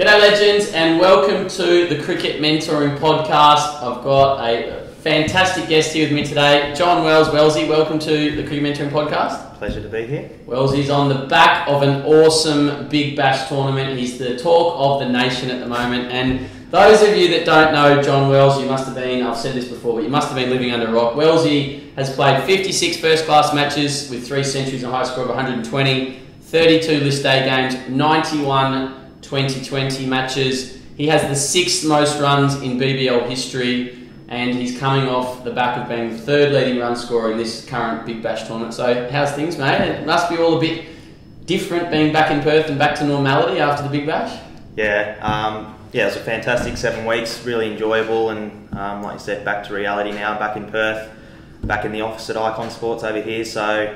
G'day legends and welcome to the Cricket Mentoring Podcast. I've got a fantastic guest here with me today, John Wells. Wellsy, welcome to the Cricket Mentoring Podcast. Pleasure to be here. Wellsy's on the back of an awesome Big Bash tournament. He's the talk of the nation at the moment, and those of you that don't know John Wells, you must have been, I've said this before, but you must have been living under a rock. Wellsy has played 56 first class matches with 3 centuries and a high score of 120, 32 list day games, 91 2020 matches. He has the 6th most runs in BBL history, and he's coming off the back of being the 3rd leading run scorer in this current Big Bash tournament. So how's things, mate? It must be all a bit different being back in Perth and back to normality after the Big Bash? Yeah, it was a fantastic 7 weeks, really enjoyable, and like you said, back to reality now, back in Perth, back in the office at Icon Sports over here. So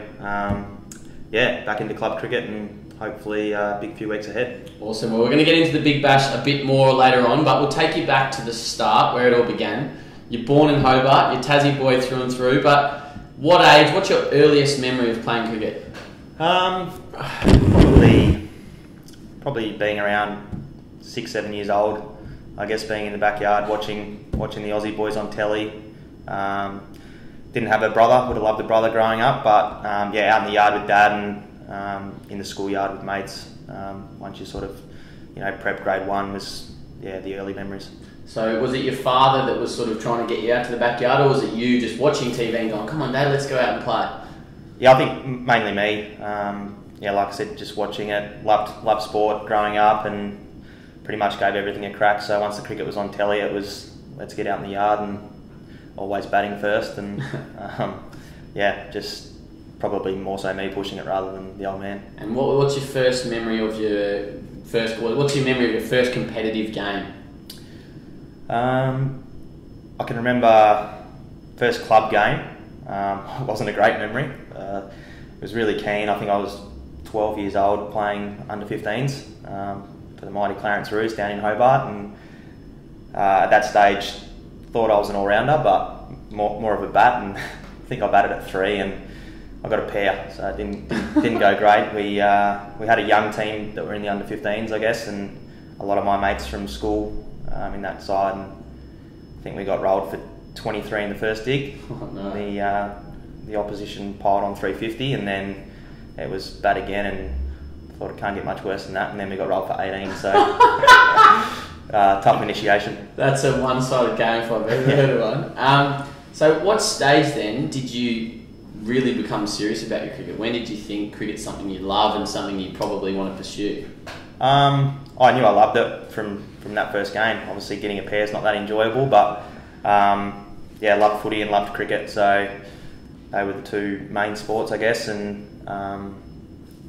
yeah, back into club cricket and hopefully a big few weeks ahead. Awesome. Well, we're going to get into the Big Bash a bit more later on, but we'll take you back to the start where it all began. You're born in Hobart, you're Tassie boy through and through, but what age, what's your earliest memory of playing cricket? Probably being around 6, 7 years old. I guess being in the backyard watching the Aussie boys on telly. Didn't have a brother, would have loved a brother growing up, but yeah, out in the yard with Dad and in the schoolyard with mates. Once you sort of, prep grade one was, yeah, the early memories. So was it your father that was sort of trying to get you out to the backyard, or was it you just watching TV and going, come on Dad, let's go out and play? Yeah, I think mainly me. Yeah, like I said, just watching it. Loved sport growing up and pretty much gave everything a crack. So once the cricket was on telly, it was, let's get out in the yard, and always batting first. And yeah, just probably more so me pushing it rather than the old man. And what's your first memory of your first? What's your memory of your first competitive game? I can remember first club game. It wasn't a great memory. It was really keen. I think I was 12 years old playing under 15s for the mighty Clarence Roos down in Hobart, and at that stage thought I was an all rounder, but more of a bat. And I think I batted at 3 and I got a pair, so it didn't go great. We had a young team that were in the under 15s, I guess, and a lot of my mates from school in that side. And I think we got rolled for 23 in the first dig. Oh, no. The opposition piled on 350, and then it was bad again. And thought it can't get much worse than that. And then we got rolled for 18. So tough initiation. That's a one-sided game if I've ever heard of one. So what stage then did you really become serious about your cricket? When did you think cricket's something you love and something you probably want to pursue? I knew I loved it from that first game. Obviously getting a pair is not that enjoyable, but yeah, I loved footy and loved cricket, so they were the two main sports, I guess. And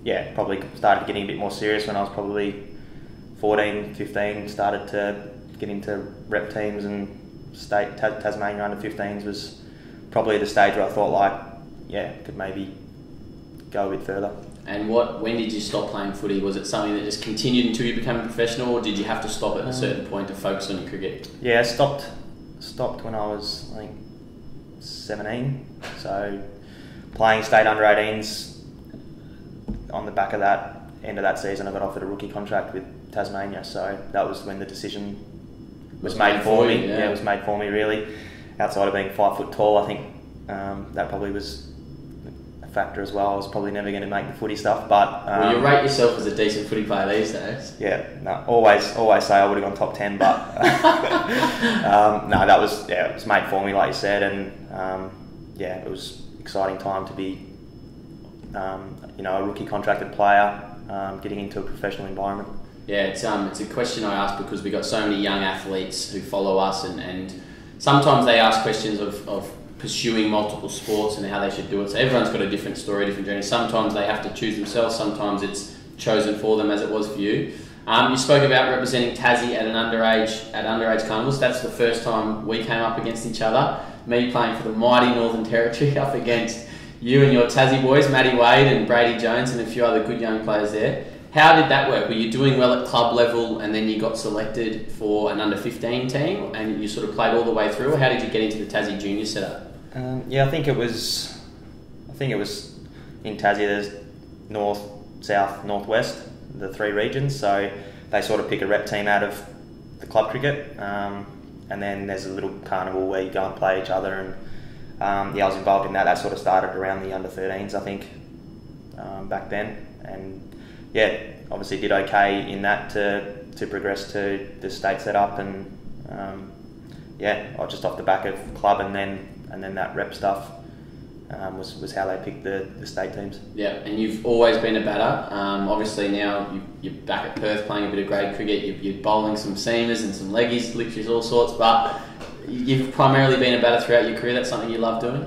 yeah, probably started getting a bit more serious when I was probably 14, 15, started to get into rep teams, and state Tasmania under 15s was probably the stage where I thought, like, yeah, could maybe go a bit further. And when did you stop playing footy? Was it something that just continued until you became a professional, or did you have to stop at a certain point to focus on your cricket? Yeah, I stopped when I was, I think, 17. So playing state under 18s, on the back of that, end of that season, I got offered a rookie contract with Tasmania, so that was when the decision was made for me. Yeah, it was made for me, really. Outside of being 5 foot tall, I think that probably was factor as well. I was probably never going to make the footy stuff, but well, you rate yourself as a decent footy player these days. Yeah, no, always say I would have gone top 10, but no, that was, yeah, it was made for me, like you said, and yeah, it was exciting time to be a rookie contracted player, getting into a professional environment. Yeah, it's a question I ask because we got so many young athletes who follow us, and sometimes they ask questions of pursuing multiple sports and how they should do it. So everyone's got a different story, different journey. Sometimes they have to choose themselves, sometimes it's chosen for them, as it was for you. You spoke about representing Tassie at an underage carnivals. That's the first time we came up against each other. Me playing for the mighty Northern Territory up against you and your Tassie boys, Matty Wade and Brady Jones and a few other good young players there. How did that work? Were you doing well at club level and then you got selected for an under 15 team and you sort of played all the way through? Or how did you get into the Tassie junior setup? Yeah, I think it was in Tassie. There's north, south, northwest. the three regions. So they sort of pick a rep team out of the club cricket, and then there's a little carnival where you go and play each other. And yeah, I was involved in that. That sort of started around the under-13s, I think, back then. And yeah, obviously did okay in that to progress to the state setup, and yeah, or just off the back of club, and then that rep stuff was how they picked the state teams. Yeah, and you've always been a batter. Obviously now you're back at Perth playing a bit of grade cricket. You're bowling some seamers and some leggies, glitches, all sorts. But you've primarily been a batter throughout your career. That's something you love doing.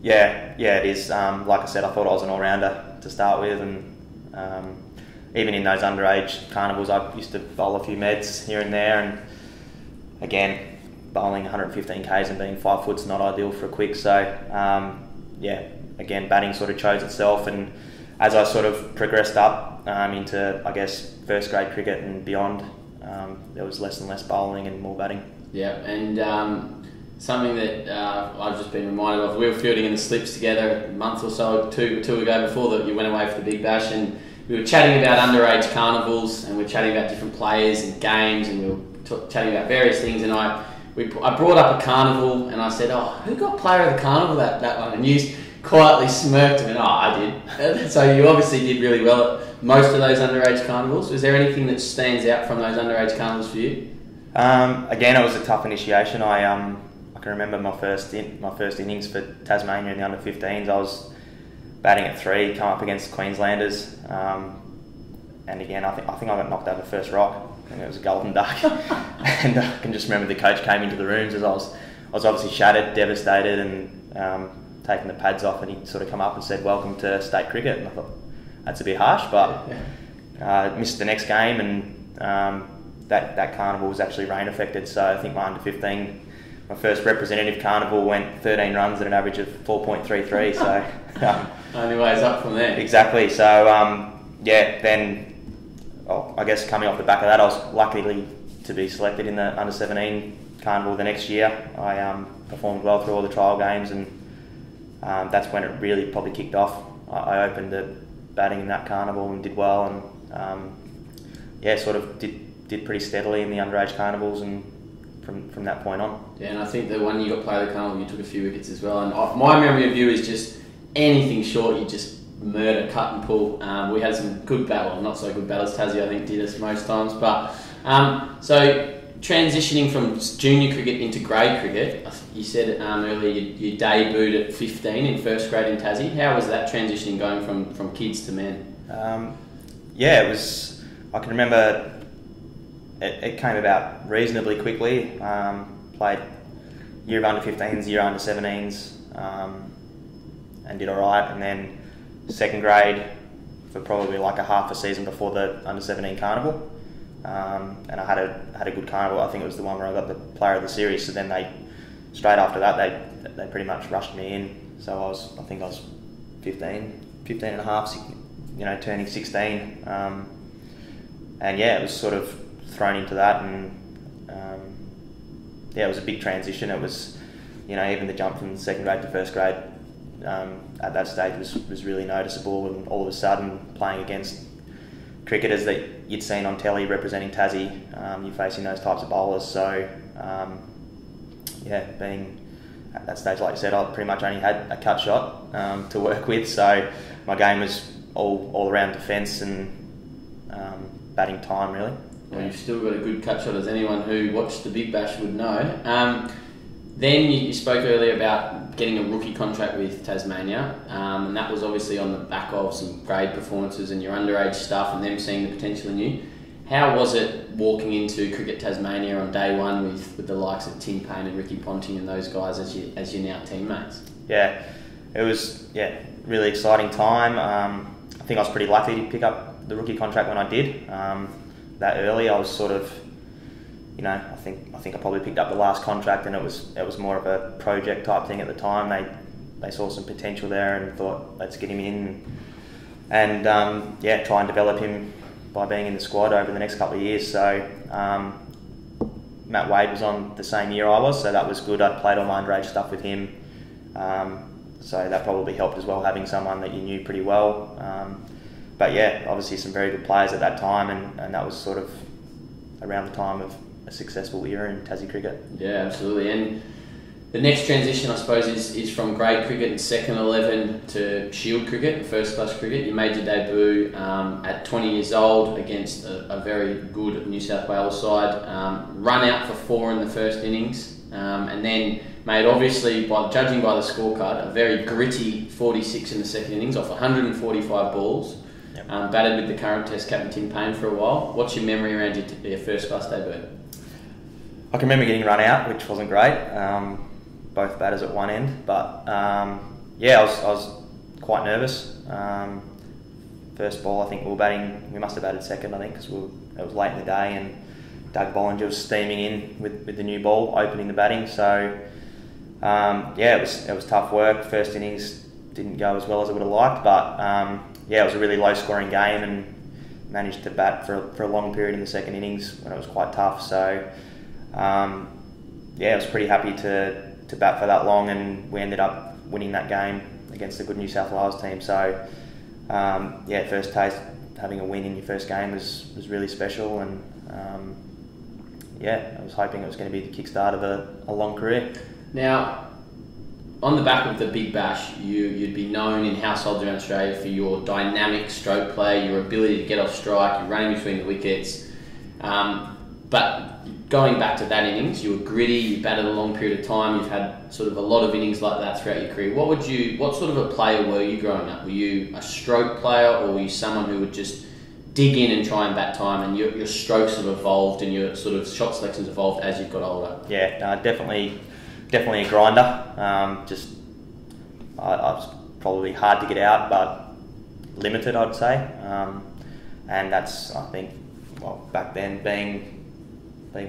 Yeah, it is. Like I said, I thought I was an all-rounder to start with, and even in those underage carnivals, I used to bowl a few meds here and there. And again, bowling 115 Ks and being 5 foot is not ideal for a quick, so yeah, again, batting sort of chose itself. And as I sort of progressed up into, I guess, first grade cricket and beyond, there was less and less bowling and more batting. Yeah, and something that I've just been reminded of, we were fielding in the slips together a month or so, two ago, before that you went away for the Big Bash, and we were chatting about underage carnivals, and we were chatting about different players and games, and we were chatting about various things, and I brought up a carnival, and I said, "Oh, who got player of the carnival that one?" And you quietly smirked and went, "Oh, I did." So you obviously did really well at most of those underage carnivals. Is there anything that stands out from those underage carnivals for you? Again, it was a tough initiation. I can remember my first innings for Tasmania in the under-15s. I was batting at three, come up against Queenslanders, and again, I think I got knocked over first rock. I think it was a golden duck. And I can just remember the coach came into the rooms as I was obviously shattered, devastated, and taking the pads off, and he sort of come up and said, "Welcome to state cricket." And I thought, that's a bit harsh, but missed the next game, and that carnival was actually rain affected. So I think my under-15, my first representative carnival, went 13 runs at an average of 4.33. So only ways up from there. Exactly. So yeah, then, well, I guess coming off the back of that, I was lucky to be selected in the under-17 carnival the next year. I performed well through all the trial games, and that's when it really probably kicked off. I opened the batting in that carnival and did well, and yeah, sort of did pretty steadily in the underage carnivals, and from that point on. Yeah, and I think the one you got player of the carnival, you took a few wickets as well. And my memory of you is just anything short, you just murder, cut and pull. We had some good battle, well, not so good battles. Tassie, I think, did us most times. But so transitioning from junior cricket into grade cricket, you said earlier you debuted at 15 in first grade in Tassie. How was that transitioning going from kids to men? Yeah, it was. I can remember it came about reasonably quickly. Played year of under-15s, year of under-17s, and did all right, and then second grade for probably like a half a season before the under-17 carnival, and I had a good carnival. I think it was the one where I got the player of the series. So then they, straight after that, they pretty much rushed me in. So I think I was 15 and a half, turning 16, and yeah, it was sort of thrown into that, and yeah, it was a big transition. It was, even the jump from second grade to first grade, at that stage was really noticeable, and all of a sudden playing against cricketers that you'd seen on telly representing Tassie, you're facing those types of bowlers. So yeah, being at that stage, like you said, I pretty much only had a cut shot to work with, so my game was all around defence and batting time, really. Well, you've still got a good cut shot, as anyone who watched the Big Bash would know. Then you spoke earlier about getting a rookie contract with Tasmania, and that was obviously on the back of some grade performances and your underage stuff and them seeing the potential in you. How was it walking into Cricket Tasmania on day one with the likes of Tim Paine and Ricky Ponting and those guys as your now teammates? Yeah, it was really exciting time. I think I was pretty lucky to pick up the rookie contract when I did. That early, I was sort of, I think I probably picked up the last contract, and it was more of a project type thing at the time. They saw some potential there and thought, let's get him in, and yeah, try and develop him by being in the squad over the next couple of years. So Matt Wade was on the same year I was, so that was good. I'd played all my underage stuff with him, so that probably helped as well, having someone that you knew pretty well. But yeah, obviously some very good players at that time, and that was sort of around the time of a successful era in Tassie cricket. Yeah, absolutely. And the next transition, I suppose, is from grade cricket and second 11 to shield cricket, first class cricket. You made your debut at 20 years old against a very good New South Wales side. Run out for four in the first innings, and then made, obviously, by judging by the scorecard, a very gritty 46 in the second innings off 145 balls. Yep. Batted with the current Test captain Tim Paine for a while. What's your memory around your first class debut? I can remember getting run out, which wasn't great. Both batters at one end, but yeah, I was quite nervous. First ball, I think we were batting. We must have batted second, I think, because it was late in the day, and Doug Bollinger was steaming in with the new ball, opening the batting. So yeah, it was tough work. First innings didn't go as well as I would have liked, but yeah, it was a really low scoring game, and managed to bat for a long period in the second innings when it was quite tough. So yeah, I was pretty happy to bat for that long, and we ended up winning that game against a good New South Wales team. So yeah, first taste having a win in your first game was really special, and yeah, I was hoping it was going to be the kickstart of a long career. Now, on the back of the Big Bash, you'd be known in households around Australia for your dynamic stroke play, your ability to get off strike, your running between the wickets. But going back to that innings, you were gritty, you batted a long period of time, you've had sort of a lot of innings like that throughout your career. What sort of a player were you growing up? Were you a stroke player, or were you someone who would just dig in and try and bat time, and your strokes have evolved and your sort of shot selections evolved as you've got older? Yeah, definitely a grinder. I was probably hard to get out, but limited, I'd say. And that's, I think, well, back then, being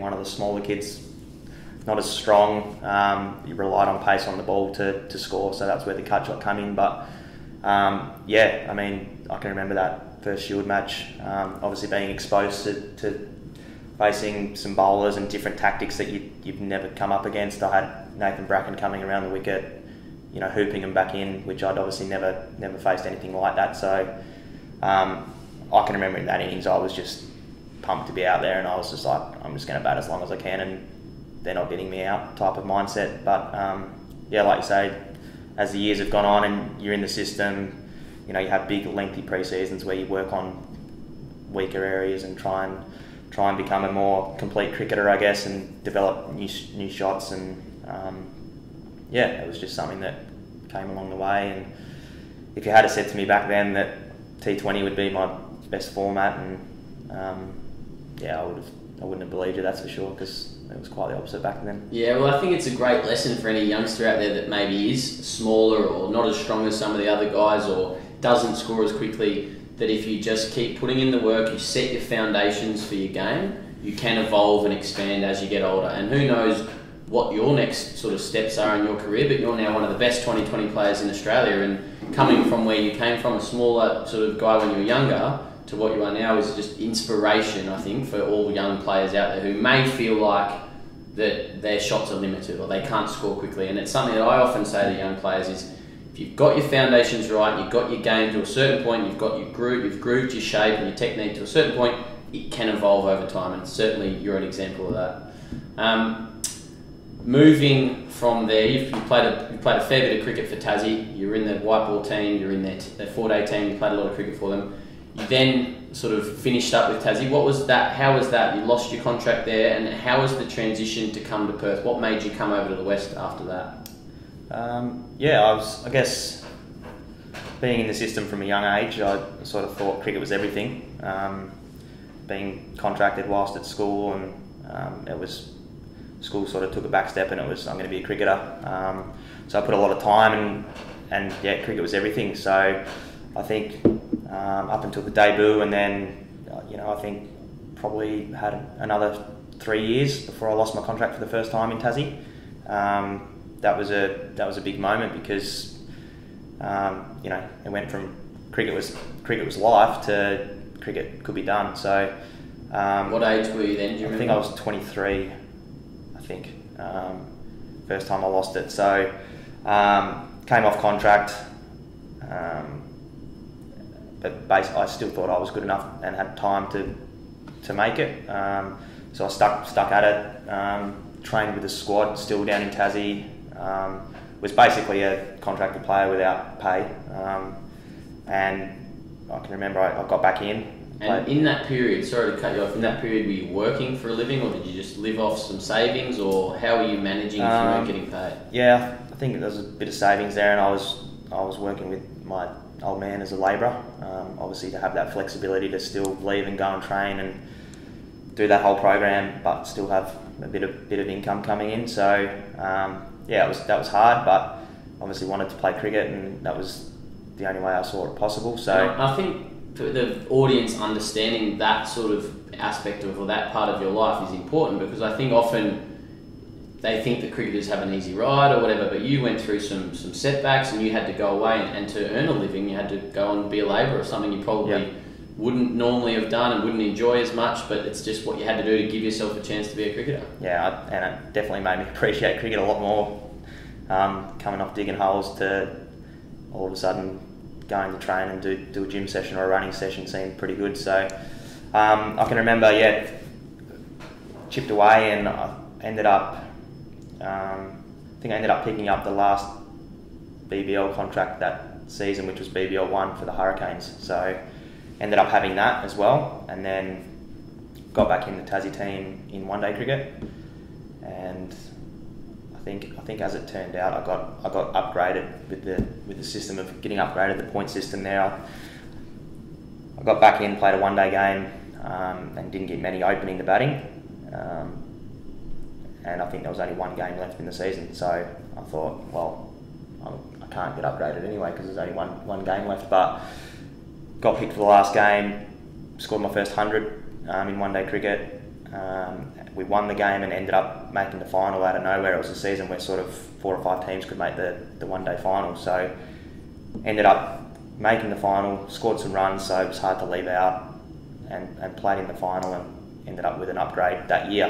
one of the smaller kids, not as strong. You relied on pace on the ball to score, so that's where the cut shot come in. But yeah, I mean, I can remember that first Shield match. Obviously being exposed to facing some bowlers and different tactics that you've never come up against. I had Nathan Bracken coming around the wicket, you know, hooping them back in, which I'd obviously never faced anything like that. So I can remember in that innings I was just pumped to be out there, and I was just like, I'm just going to bat as long as I can, and they're not getting me out type of mindset. But yeah, like you say, as the years have gone on and you're in the system, you know, you have big lengthy pre-seasons where you work on weaker areas and try and become a more complete cricketer, I guess, and develop new shots. And yeah, it was just something that came along the way, and if you had said to me back then that T20 would be my best format, and yeah, I wouldn't have believed you, that's for sure, because it was quite the opposite back then. Yeah, well, I think it's a great lesson for any youngster out there that maybe is smaller or not as strong as some of the other guys or doesn't score as quickly, that if you just keep putting in the work, you set your foundations for your game, you can evolve and expand as you get older. And who knows what your next sort of steps are in your career, but you're now one of the best 2020 players in Australia, and coming from where you came from, a smaller sort of guy when you were younger, to what you are now is just inspiration, I think, for all young players out there who may feel like that their shots are limited or they can't score quickly. And it's something that I often say to young players is, if you've got your foundations right, you've got your game to a certain point, you've got your groove, you've grooved your shape and your technique to a certain point, it can evolve over time, and certainly you're an example of that. Moving from there, you played a fair bit of cricket for Tassie, you were in the white ball team, you were in their four-day team, you played a lot of cricket for them. You then sort of finished up with Tassie. What was that? How was that? You lost your contract there, and how was the transition to come to Perth? What made you come over to the West after that? Yeah, I guess, being in the system from a young age, I sort of thought cricket was everything. Being contracted whilst at school, and school sort of took a back step, and it was, I'm going to be a cricketer. So I put a lot of time, and yeah, cricket was everything. So I think, up until the debut, and then, you know, I think probably had another 3 years before I lost my contract for the first time in Tassie. That was a big moment, because you know, it went from cricket was life to cricket could be done. So what age were you then? Do you remember? I think I was 23. I think first time I lost it. So came off contract. but I still thought I was good enough and had time to make it. So I stuck at it, trained with the squad, still down in Tassie, was basically a contracted player without pay. And I can remember I got back in. And in that period, sorry to cut you off, in that period were you working for a living or did you just live off some savings, or how were you managing if you weren't getting paid? Yeah, I think there was a bit of savings there, and I was working with my old man as a labourer, obviously to have that flexibility to still leave and go and train and do that whole program, but still have a bit of income coming in. So yeah, that was hard, but obviously wanted to play cricket, and that was the only way I saw it possible. So I think for the audience, understanding that sort of aspect of, or that part of your life is important, because I think often they think that cricketers have an easy ride or whatever, but you went through some setbacks and you had to go away, and to earn a living you had to go and be a labourer or something you probably wouldn't normally have done and wouldn't enjoy as much, but it's just what you had to do to give yourself a chance to be a cricketer. Yeah, and it definitely made me appreciate cricket a lot more, coming off digging holes to all of a sudden going to train and do a gym session or a running session seemed pretty good. So I can remember, yeah, chipped away, and I ended up, I ended up picking up the last BBL contract that season, which was BBL 1 for the Hurricanes. So ended up having that as well, and then got back in the Tassie team in one-day cricket. And I think as it turned out, I got upgraded with the system of getting upgraded, the point system there. I got back in, played a one-day game, and didn't get many opening to batting. And I think there was only one game left in the season, so I thought, well, I can't get upgraded anyway because there's only one game left. But got picked for the last game, scored my first 100 in one-day cricket. We won the game and ended up making the final out of nowhere. It was a season where sort of 4 or 5 teams could make the one-day final. So ended up making the final, scored some runs, so it was hard to leave out, and played in the final and ended up with an upgrade that year,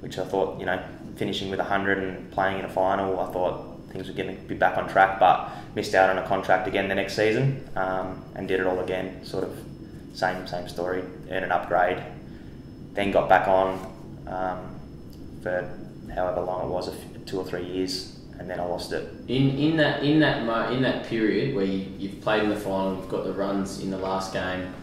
which I thought, you know, finishing with 100 and playing in a final, I thought things were going to be back on track, but missed out on a contract again the next season, and did it all again, sort of same story, earned an upgrade. Then got back on for however long it was, 2 or 3 years, and then I lost it. In that period where you've played in the final, you've got the runs in the last game,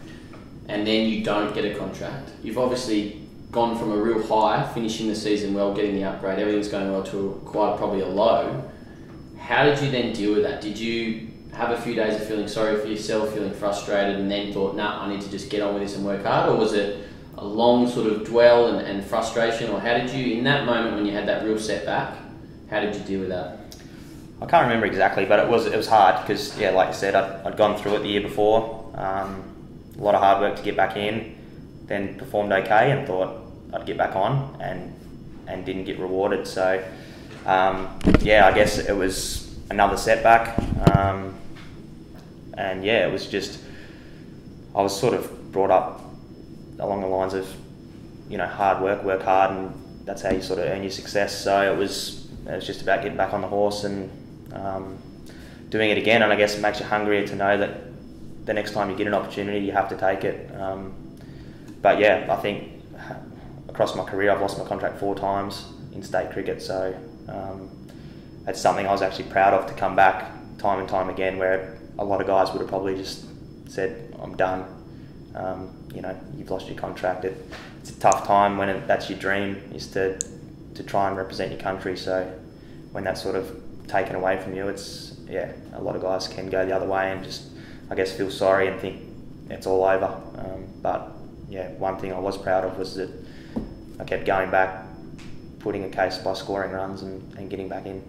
and then you don't get a contract. You've obviously gone from a real high, finishing the season well, getting the upgrade, everything's going well, to quite probably a low. How did you then deal with that? Did you have a few days of feeling sorry for yourself, feeling frustrated, and then thought, nah, I need to just get on with this and work hard? Or was it a long sort of dwell and frustration? Or how did you, in that moment when you had that real setback, how did you deal with that? I can't remember exactly, but it was hard because, yeah, like I said, I'd gone through it the year before. A lot of hard work to get back in, then performed okay and thought I'd get back on, and didn't get rewarded. So yeah, I guess it was another setback, and yeah, it was just, I was sort of brought up along the lines of, you know, hard work, work hard, and that's how you sort of earn your success. So it was just about getting back on the horse and doing it again, and I guess it makes you hungrier to know that the next time you get an opportunity, you have to take it. But yeah, I think across my career, I've lost my contract 4 times in state cricket, so that's something I was actually proud of, to come back time and time again, where a lot of guys would have probably just said, I'm done, you know, you've lost your contract. It's a tough time when that's your dream, is to try and represent your country, so when that's sort of taken away from you, it's, yeah, a lot of guys can go the other way and just, I guess, feel sorry and think it's all over. But yeah, one thing I was proud of was that I kept going back, putting a case by scoring runs and getting back in.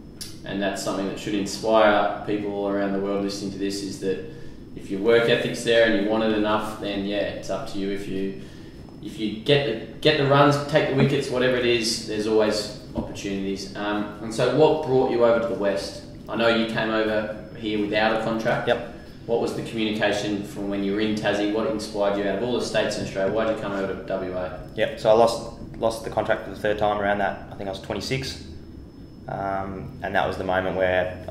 And that's something that should inspire people all around the world listening to this, is that if your work ethic's there and you want it enough, then yeah, it's up to you. If you get the runs, take the wickets, whatever it is, there's always opportunities. And so what brought you over to the West? I know you came over here without a contract. Yep. What was the communication from when you were in Tassie? What inspired you out of all the states in Australia? Why did you come over to WA? Yep, so I lost the contract for the 3rd time around that. I think I was 26. And that was the moment where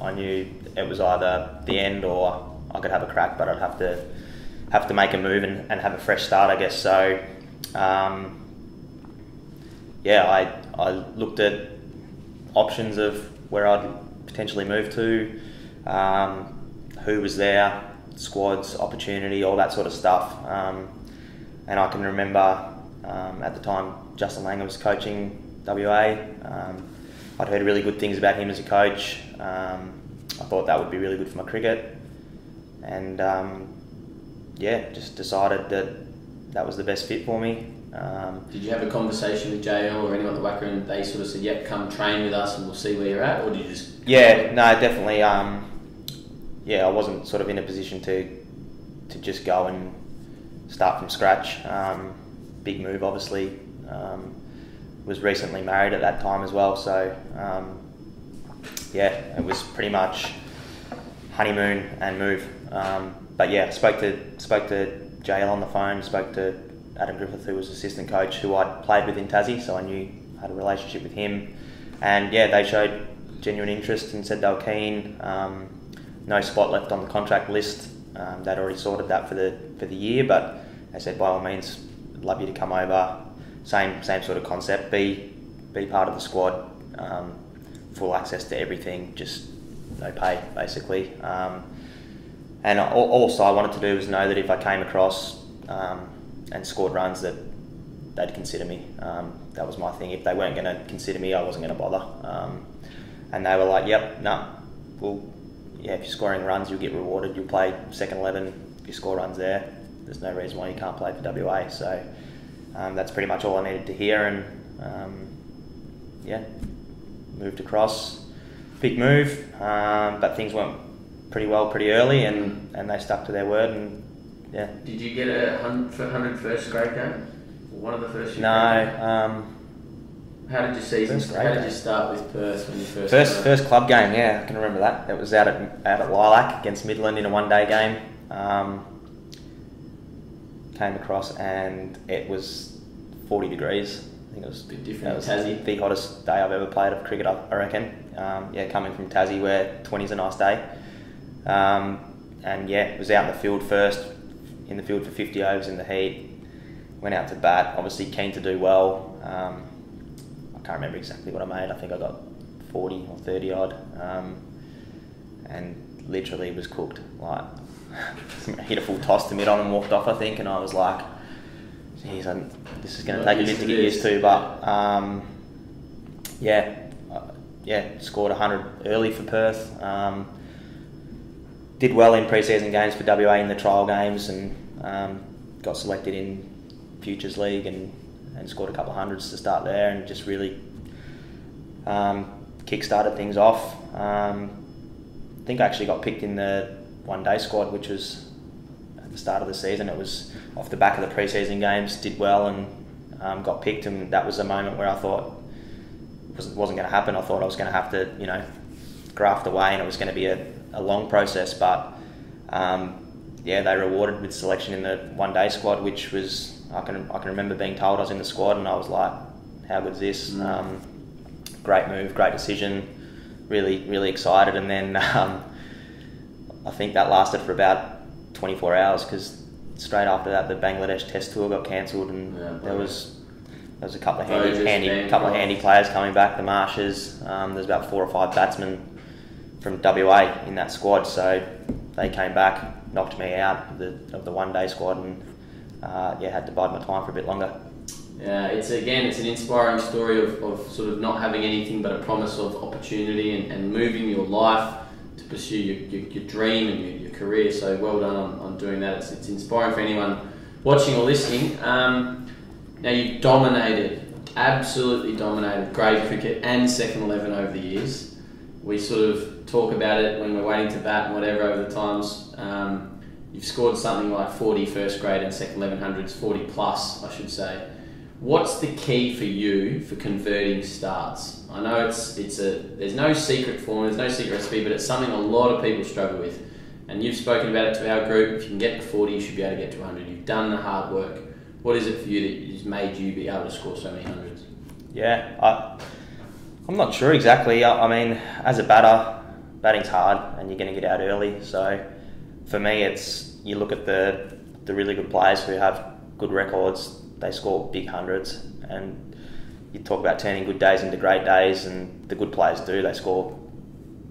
I knew it was either the end or I could have a crack, but I'd have to make a move and have a fresh start, I guess. So I looked at options of where I'd potentially move to, who was there, squads, opportunity, all that sort of stuff. And I can remember at the time Justin Langer was coaching WA. I'd heard really good things about him as a coach. I thought that would be really good for my cricket, and just decided that was the best fit for me. Did you have a conversation with JL or anyone at the WACA and they sort of said, yep, come train with us and we'll see where you're at, or did you just... Definitely. I wasn't sort of in a position to just go and start from scratch. Big move, obviously. Was recently married at that time as well, so it was pretty much honeymoon and move. Spoke to JL on the phone, spoke to Adam Griffith, who was assistant coach, who I'd played with in Tassie, so I knew I had a relationship with him. And they showed genuine interest and said they were keen. No spot left on the contract list. They'd already sorted that for the year, but they said, by all means, I'd love you to come over. Same sort of concept. Be part of the squad. Full access to everything, just no pay, basically. And also I wanted to do was know that if I came across and scored runs, that they'd consider me. That was my thing. If they weren't going to consider me, I wasn't going to bother. And they were like, yep, no, well, yeah, if you're scoring runs, you'll get rewarded. You'll play second 11 if you score runs there. There's no reason why you can't play for WA. So that's pretty much all I needed to hear. And, moved across. Big move, but things went pretty well pretty early, and they stuck to their word. And did you get a 100 first grade game? One of the first years? No. How did your season start? How did you start with Perth when you first club game? Yeah, I can remember that. That was out at Lilac against Midland in a one-day game. Came across and it was 40 degrees. I think it was a bit different. It was Tassie, the hottest day I've ever played of cricket, I reckon. Coming from Tassie where 20's a nice day. It was out in the field first, in the field for 50 overs in the heat. Went out to bat, obviously keen to do well. I can't remember exactly what I made. I think I got 40 or 30 odd, and literally was cooked. Like, hit a full toss to mid on and walked off, I think, and I was like, geez, this is going to take a bit to get used to, but scored 100 early for Perth. Did well in pre-season games for WA in the trial games, and got selected in Futures League and scored a couple of hundreds to start there, and just really kick-started things off. I think I actually got picked in the one-day squad, which was at the start of the season. It was off the back of the pre-season games, did well and got picked, and that was a moment where I thought it wasn't going to happen. I thought I was going to have to, graft away, and it was going to be a long process, but they rewarded with selection in the one-day squad, which was, I can remember being told I was in the squad, and I was like, how good's this? Great move, great decision, really, really excited. And then I think that lasted for about 24 hours, because straight after that the Bangladesh Test tour got cancelled, and there was a couple of handy players coming back, the Marshes. There's about 4 or 5 batsmen from WA in that squad, so they came back, knocked me out of the one-day squad, and had to bide my time for a bit longer. Yeah, it's an inspiring story of sort of not having anything but a promise of opportunity and moving your life to pursue your dream and your career. So well done on doing that. It's inspiring for anyone watching or listening. Now you've absolutely dominated grade cricket and second 11 over the years. We sort of talk about it when we're waiting to bat and whatever over the times. You've scored something like 40 first grade and second 1100s, 40 plus I should say. What's the key for you for converting starts? I know there's no secret form, there's no secret recipe, but it's something a lot of people struggle with. And you've spoken about it to our group. If you can get to 40, you should be able to get to 100. You've done the hard work. What is it for you that has made you be able to score so many hundreds? Yeah, I'm not sure exactly. I mean, as a batter, batting's hard and you're going to get out early, so for me, it's you look at the really good players who have good records. They score big hundreds, and you talk about turning good days into great days, and the good players do. They score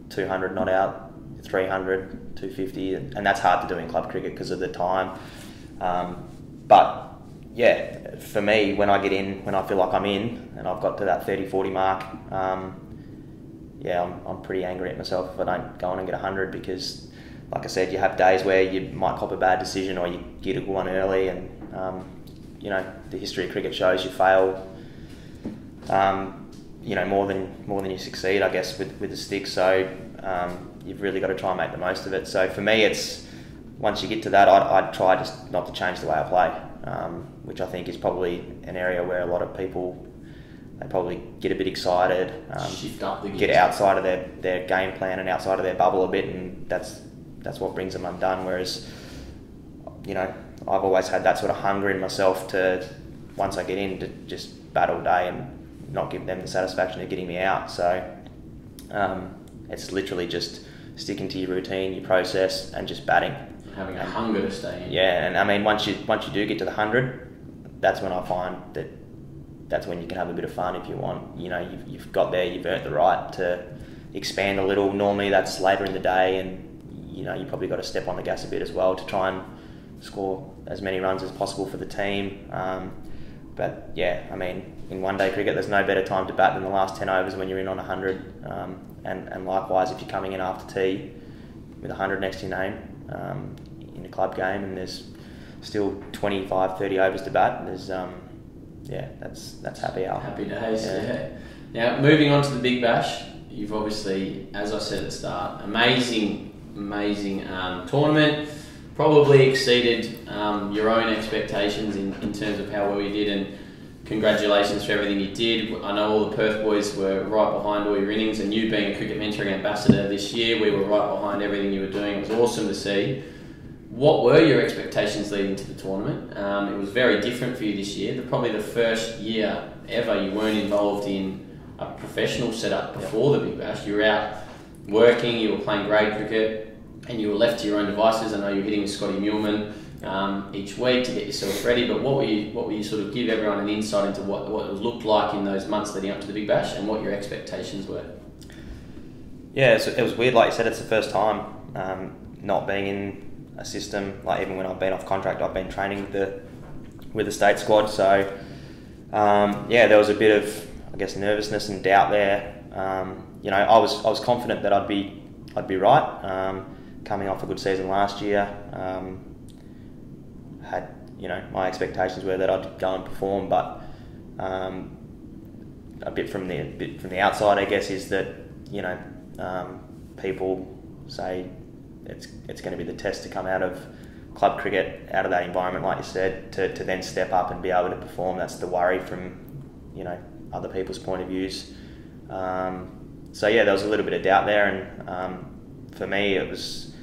200 not out, 300, 250, and that's hard to do in club cricket because of the time. But yeah, for me, when I get in, when I feel like I'm in, and I've got to that 30-40 mark, yeah, I'm pretty angry at myself if I don't go on and get 100 because, like I said, you have days where you might cop a bad decision or you get a good one early, and you know, the history of cricket shows you fail, you know, more than you succeed, I guess, with the stick. So you've really got to try and make the most of it. So for me, it's once you get to that, I'd try just not to change the way I play, which I think is probably an area where a lot of people, they probably get a bit excited, shift up the game, get outside of their game plan and outside of their bubble a bit, and that's what brings them undone. Whereas, you know, I've always had that sort of hunger in myself to, once I get in, to just bat all day and not give them the satisfaction of getting me out. So it's literally just sticking to your routine, your process, and just batting. Having a hunger to stay in. Yeah, and I mean, once you do get to the 100, that's when I find that that's when you can have a bit of fun if you want. You know, you've got there, you've earned the right to expand a little. Normally that's later in the day, and you know, you probably got to step on the gas a bit as well to try and score as many runs as possible for the team. But yeah, I mean, in one day cricket, there's no better time to bat than the last 10 overs when you're in on 100. And likewise, if you're coming in after tea with 100 next to your name in a club game, and there's still 25, 30 overs to bat, there's yeah, that's happy hour. Happy days, yeah. Now, moving on to the Big Bash, you've obviously, as I said at the start, amazing tournament. Probably exceeded your own expectations in terms of how well you did, and congratulations for everything you did. I know all the Perth boys were right behind all your innings, and you being a cricket mentoring ambassador this year, we were right behind everything you were doing. It was awesome to see. What were your expectations leading to the tournament? It was very different for you this year. Probably the first year ever you weren't involved in a professional setup before the Big Bash. You were out working, you were playing grade cricket, and you were left to your own devices. I know you were hitting with Scotty Meuleman each week to get yourself ready, but what were you sort of give everyone an insight into what it looked like in those months leading up to the Big Bash and what your expectations were? Yeah, so it was weird. Like you said, it's the first time not being in a system. Like, even when I've been off contract, I've been training with the state squad. So yeah, there was a bit of, I guess, nervousness and doubt there. You know, I was confident that I'd be right. Coming off a good season last year, had, you know, my expectations were that I'd go and perform, but a bit from the outside, I guess, is that, you know, people say it's going to be the test to come out of club cricket, out of that environment, like you said, to then step up and be able to perform. That's the worry from, you know, other people's point of views. So yeah, there was a little bit of doubt there, and for me, it was,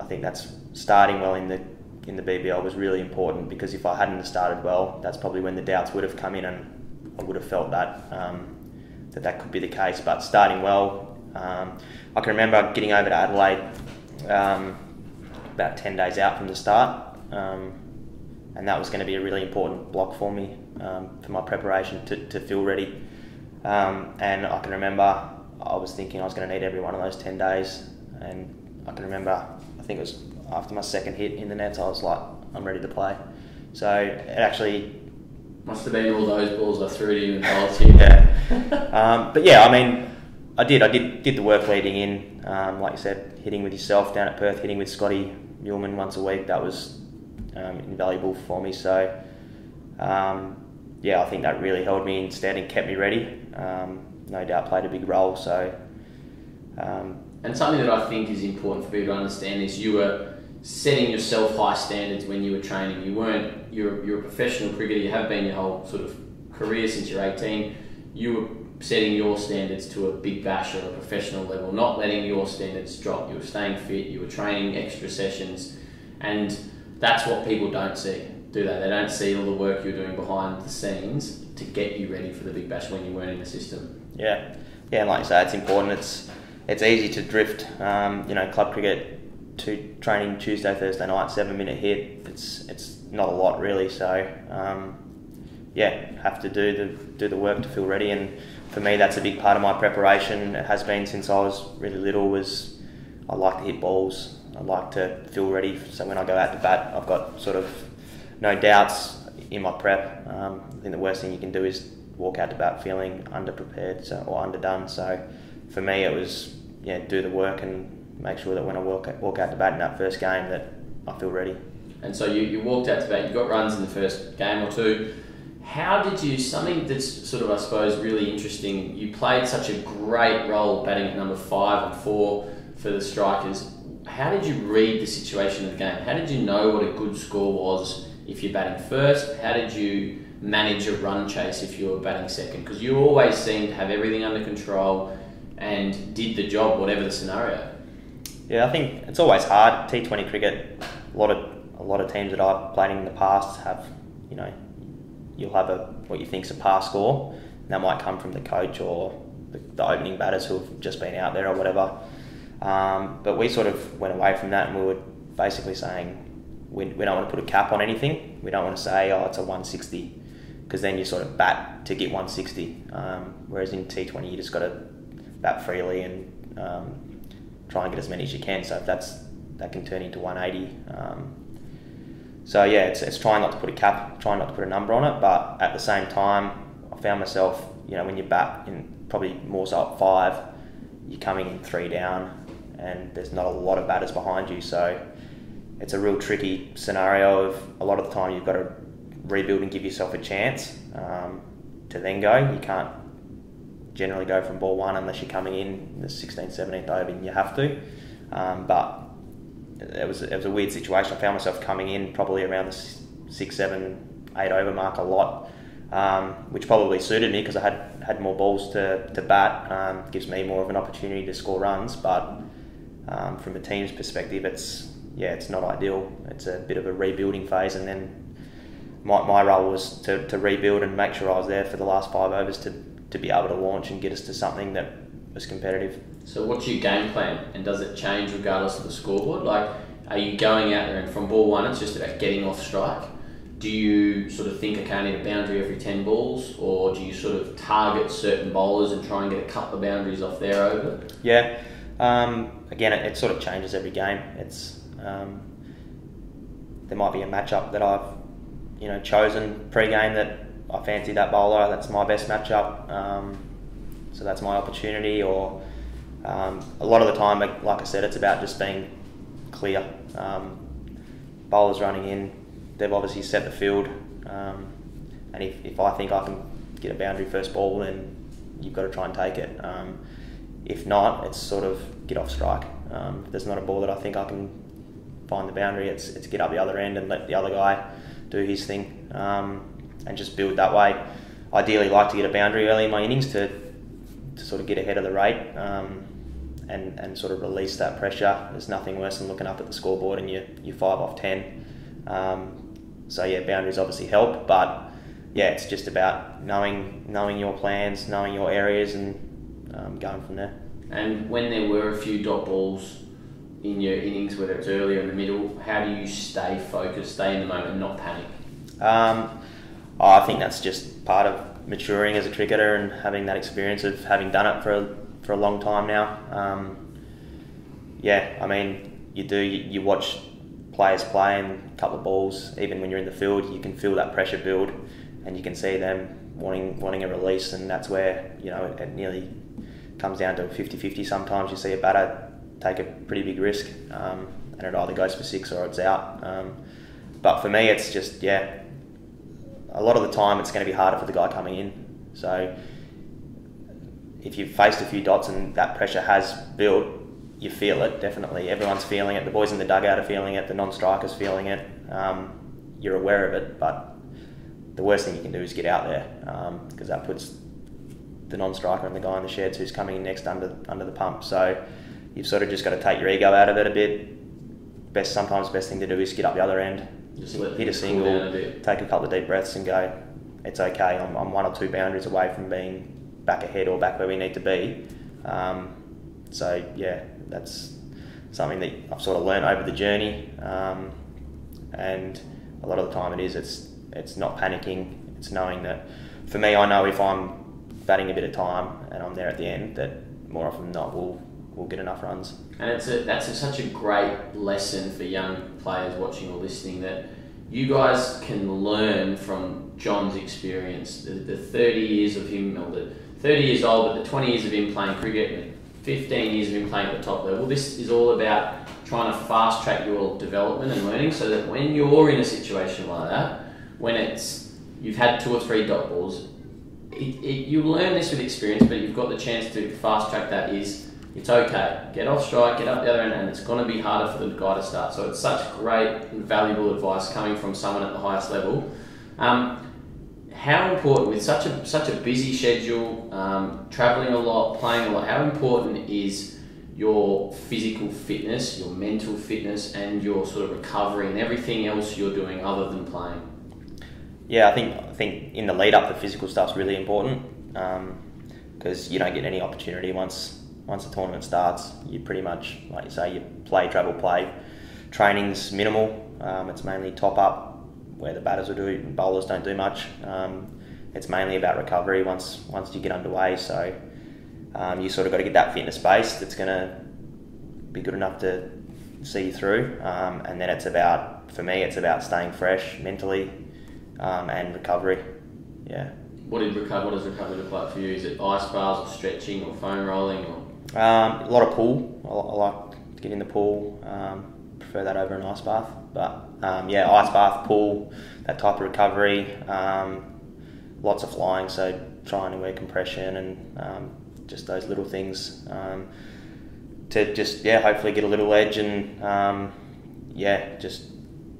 I think that's starting well in the BBL was really important, because if I hadn't started well, that's probably when the doubts would have come in, and I would have felt that that could be the case. But starting well, I can remember getting over to Adelaide about 10 days out from the start, and that was going to be a really important block for me, for my preparation to feel ready. And I can remember I was thinking I was going to need every one of those 10 days, and I can remember, I think it was after my second hit in the nets, I was like, I'm ready to play. So it actually must have been all those balls I threw to you and bowled to you. Yeah. But yeah, I mean, I did the work leading in, like you said, hitting with yourself down at Perth, hitting with Scotty Meuleman once a week. That was invaluable for me. So yeah, I think that really held me in standing, kept me ready. No doubt played a big role. So and something that I think is important for people to understand is you were setting yourself high standards when you were training. You weren't. You're a professional cricketer. You have been your whole sort of career since you're 18. You were setting your standards to a Big Bash or a professional level, not letting your standards drop. You were staying fit, you were training extra sessions, and that's what people don't see, do they? They don't see all the work you're doing behind the scenes to get you ready for the Big Bash when you weren't in the system. Yeah, and like you say, it's important. It's easy to drift. You know, club cricket training Tuesday, Thursday night, 7-minute hit. It's not a lot really. So yeah, have to do the work to feel ready. And for me, that's a big part of my preparation. It has been since I was really little. Was I like to hit balls. I like to feel ready. So when I go out to bat, I've got sort of no doubts in my prep. I think the worst thing you can do is walk out to bat feeling underprepared or underdone. So for me, it was do the work and make sure that when I walk out to bat in that first game that I feel ready. And so you walked out to bat, you got runs in the first game or two. How did you, something that's sort of, I suppose, really interesting, you played such a great role batting at number 5 and 4 for the Strikers. How did you read the situation of the game? How did you know what a good score was if you're batting first? How did you manage a run chase if you were batting second? Because you always seemed to have everything under control and did the job, whatever the scenario. Yeah, I think it's always hard. T20 cricket, a lot of teams that I've played in the past have, you'll have what you think's a par score, and that might come from the coach or the opening batters who have just been out there or whatever. But we sort of went away from that, and we were basically saying we don't want to put a cap on anything. We don't want to say, oh, it's a 160, because then you sort of bat to get 160. Whereas in T20, you just got to bat freely and try and get as many as you can. So if that can turn into 180. So yeah, it's trying not to put a cap, trying not to put a number on it, but at the same time, I found myself, when you bat in probably more so at 5, you're coming in 3 down, and there's not a lot of batters behind you. So it's a real tricky scenario of a lot of the time you've got to rebuild and give yourself a chance to then go. You can't generally go from ball 1 unless you're coming in the 16th, 17th over and you have to. But it was a weird situation. I found myself coming in probably around the 6, 7, 8 over mark a lot, which probably suited me because I had more balls to bat. Gives me more of an opportunity to score runs, but from a team's perspective, it's not ideal. It's a bit of a rebuilding phase, and then my role was to rebuild and make sure I was there for the last 5 overs to be able to launch and get us to something that was competitive. So what's your game plan, and does it change regardless of the scoreboard? Like, are you going out there and from ball 1 it's just about getting off strike? Do you sort of think, okay, I need a boundary every 10 balls, or do you sort of target certain bowlers and try and get a couple of boundaries off their over? Yeah, again, it sort of changes every game. It's there might be a matchup that I've chosen pre-game that I fancy that bowler, that's my best matchup, so that's my opportunity. Or a lot of the time, like I said, it's about just being clear. Bowlers running in, they've obviously set the field, and if I think I can get a boundary first ball, then you've got to try and take it. If not, it's sort of get off strike. If there's not a ball that I think I can find the boundary, it's get up the other end and let the other guy do his thing. And just build that way. Ideally, like to get a boundary early in my innings to sort of get ahead of the rate and sort of release that pressure. There's nothing worse than looking up at the scoreboard and you're 5 off 10. So yeah, boundaries obviously help, but yeah, it's just about knowing your plans, knowing your areas, and going from there. And when there were a few dot balls in your innings, whether it's early or in the middle, how do you stay focused, stay in the moment, not panic? I think that's just part of maturing as a cricketer and having that experience of having done it for a long time now. Yeah, I mean, you watch players play, and a couple of balls, even when you're in the field, you can feel that pressure build, and you can see them wanting a release, and that's where it nearly comes down to 50-50. Sometimes you see a batter take a pretty big risk, and it either goes for 6 or it's out. But for me, it's just a lot of the time, it's going to be harder for the guy coming in. So if you've faced a few dots and that pressure has built, you feel it, definitely. Everyone's feeling it. The boys in the dugout are feeling it. The non-strikers feeling it. You're aware of it, but the worst thing you can do is get out there, because that puts the non-striker and the guy in the sheds who's coming in next under the pump. So you've sort of just got to take your ego out of it a bit. Sometimes best thing to do is get up the other end. Just hit a single, take a couple of deep breaths and go, it's okay, I'm 1 or 2 boundaries away from being back ahead or back where we need to be. So yeah, that's something that I've sort of learned over the journey, and a lot of the time it's not panicking. It's knowing that, for me, I know if I'm batting a bit of time and I'm there at the end, that more often than not we'll get enough runs. And that's such a great lesson for young players watching or listening, that you guys can learn from John's experience, the 30 years of him, or the 30 years old, but the 20 years of him playing cricket, 15 years of him playing at the top level. This is all about trying to fast track your development and learning, so that when you're in a situation like that, when it's you've had 2 or 3 dot balls, you learn this with experience, but you've got the chance to fast track that. Is it's okay, get off strike, get up the other end, and it's going to be harder for the guy to start. So it's such great and valuable advice coming from someone at the highest level. How important, with such a busy schedule, travelling a lot, playing a lot, how important is your physical fitness, your mental fitness, and your sort of recovery and everything else you're doing other than playing? Yeah, I think in the lead up, the physical stuff's really important, because you don't get any opportunity once the tournament starts. You pretty much, like you say, you play, travel, play. Training's minimal. It's mainly top up, where the batters will do it and bowlers don't do much. It's mainly about recovery once you get underway. So you sort of got to get that fitness base that's going to be good enough to see you through. And then it's about, for me, it's about staying fresh mentally, and recovery. Yeah. What does recovery look like for you? Is it ice baths or stretching or foam rolling? Or a lot of pool. I like to get in the pool. Prefer that over an ice bath, but yeah, ice bath, pool, that type of recovery. Lots of flying, so trying to wear compression and just those little things, to just, yeah, hopefully get a little edge, and yeah, just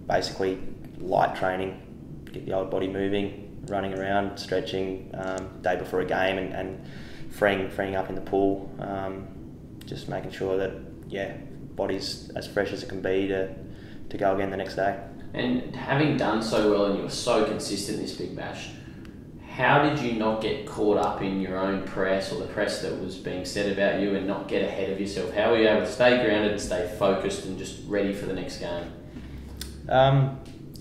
basically light training, get the old body moving, running around, stretching, day before a game, and freeing up in the pool, just making sure that, yeah, body's as fresh as it can be to go again the next day. And having done so well, and you were so consistent this Big Bash, how did you not get caught up in your own press or the press that was being said about you, and not get ahead of yourself? How were you able to stay grounded and stay focused and just ready for the next game?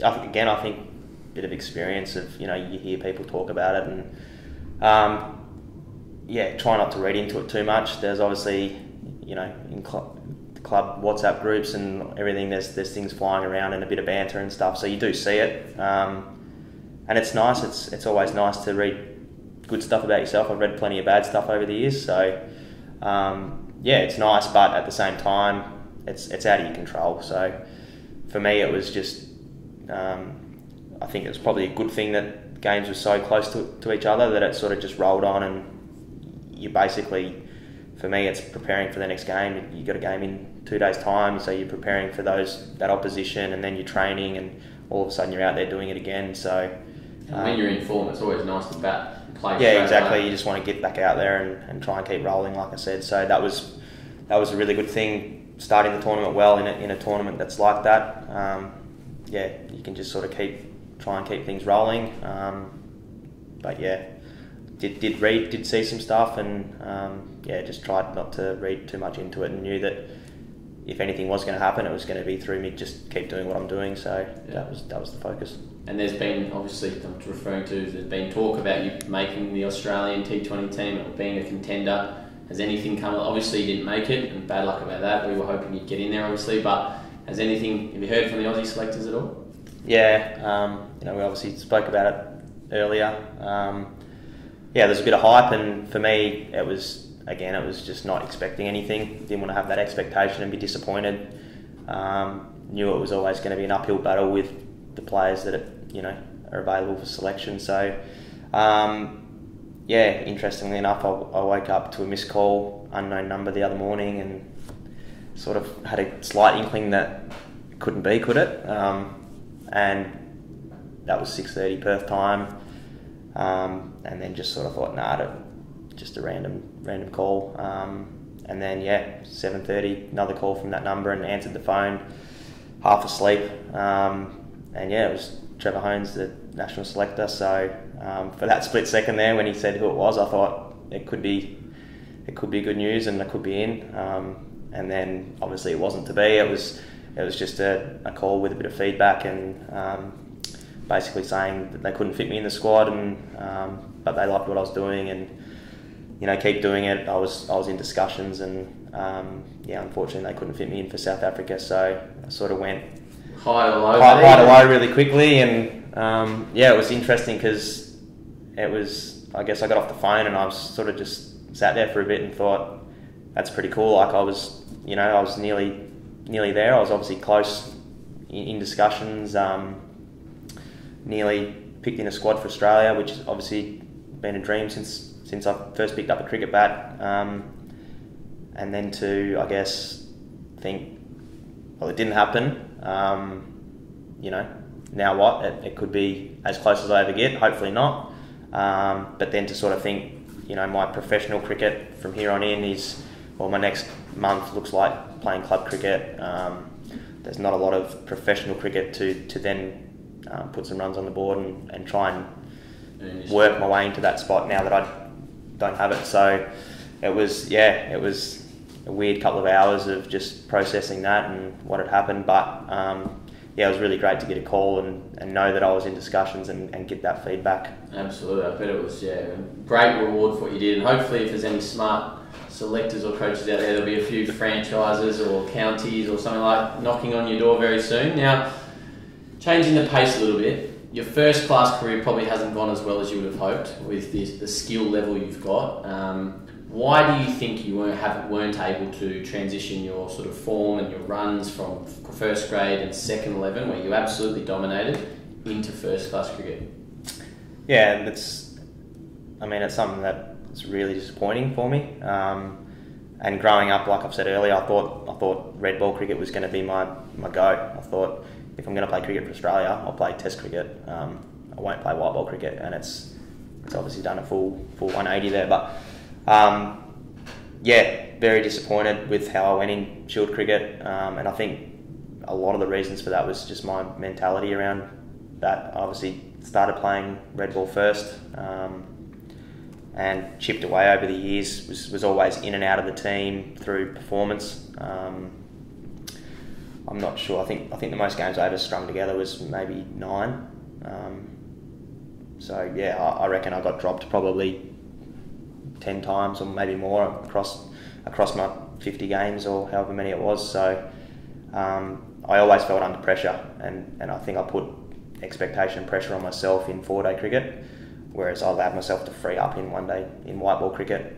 I think a bit of experience of, you know, you hear people talk about it, and yeah, try not to read into it too much. There's obviously, you know, in club WhatsApp groups and everything, there's things flying around and a bit of banter and stuff, so you do see it, and it's nice. It's always nice to read good stuff about yourself. I've read plenty of bad stuff over the years, so yeah, it's nice, but at the same time, it's out of your control. So for me, it was just, I think it was probably a good thing that games were so close to each other, that it sort of just rolled on, and you basically, for me, it's preparing for the next game. You've got a game in 2 days' time, so you're preparing for that opposition, and then you're training, and all of a sudden you're out there doing it again. So, and when you're in form, it's always nice to bat and play. Yeah, exactly. Away. You just want to get back out there and try and keep rolling, like I said. So that was a really good thing, starting the tournament well in a tournament that's like that. Yeah, you can just sort of try and keep things rolling. But yeah, did see some stuff, and yeah, just tried not to read too much into it, and knew that if anything was going to happen, it was going to be through me. Just keep doing what I'm doing. So yeah, that was the focus. And there's been, obviously, I'm referring to, there's been talk about you making the Australian T20 team or being a contender. Has anything come? Obviously, you didn't make it, and bad luck about that. We were hoping you'd get in there, obviously. But has anything? Have you heard from the Aussie selectors at all? Yeah, you know, we obviously spoke about it earlier. Yeah, there's a bit of hype, and for me, it was, again, it was just not expecting anything. Didn't want to have that expectation and be disappointed. Knew it was always going to be an uphill battle with the players that, you know, are available for selection. So, yeah, interestingly enough, I woke up to a missed call, unknown number, the other morning, and sort of had a slight inkling that it couldn't be, could it? And that was 6:30 Perth time, and then just sort of thought, nah, just a random call, and then yeah, 7:30, another call from that number, and answered the phone, half asleep, and yeah, it was Trevor Holmes, the national selector. So for that split second there, when he said who it was, I thought it could be good news, and I could be in. And then obviously it wasn't to be. It was just a call with a bit of feedback and basically saying that they couldn't fit me in the squad, and but they liked what I was doing, and you know, keep doing it. I was in discussions, and yeah, unfortunately they couldn't fit me in for South Africa, so I sort of went high to low really quickly. And yeah, it was interesting because it was, I guess I got off the phone and I was sort of just sat there for a bit and thought, that's pretty cool. Like I was, you know, I was nearly there. I was obviously close in discussions, nearly picked in a squad for Australia, which has obviously been a dream since I first picked up a cricket bat. And then to, I guess, think, well, it didn't happen. You know, now what? It could be as close as I ever get, hopefully not. But then to sort of think, you know, my professional cricket from here on in is, well, my next month looks like playing club cricket. There's not a lot of professional cricket to then put some runs on the board and try and work my way into that spot now that I don't have it. So it was, yeah, it was a weird couple of hours of just processing that and what had happened. But yeah, it was really great to get a call and know that I was in discussions and get that feedback. Absolutely. I bet it was, yeah, a great reward for what you did. And hopefully if there's any smart selectors or coaches out there, there'll be a few franchises or counties or something like knocking on your door very soon. Now, changing the pace a little bit, your first class career probably hasn't gone as well as you would have hoped with the skill level you've got. Why do you think you weren't able to transition your sort of form and your runs from first grade and second 11, where you absolutely dominated, into first class cricket? Yeah, it's something that's really disappointing for me. And growing up, like I've said earlier, I thought red ball cricket was going to be my go. I thought if I'm going to play cricket for Australia, I'll play Test cricket. I won't play white ball cricket, and it's obviously done a full 180 there, but. Yeah, very disappointed with how I went in Shield cricket, and I think a lot of the reasons for that was just my mentality around that. I obviously started playing red ball first, and chipped away over the years, was always in and out of the team through performance. I'm not sure, I think the most games I ever strung together was maybe 9, so yeah, I reckon I got dropped probably 10 times or maybe more across my 50 games or however many it was. So I always felt under pressure, and I think I put expectation pressure on myself in 4-day cricket, whereas I allowed myself to free up in 1-day in white ball cricket.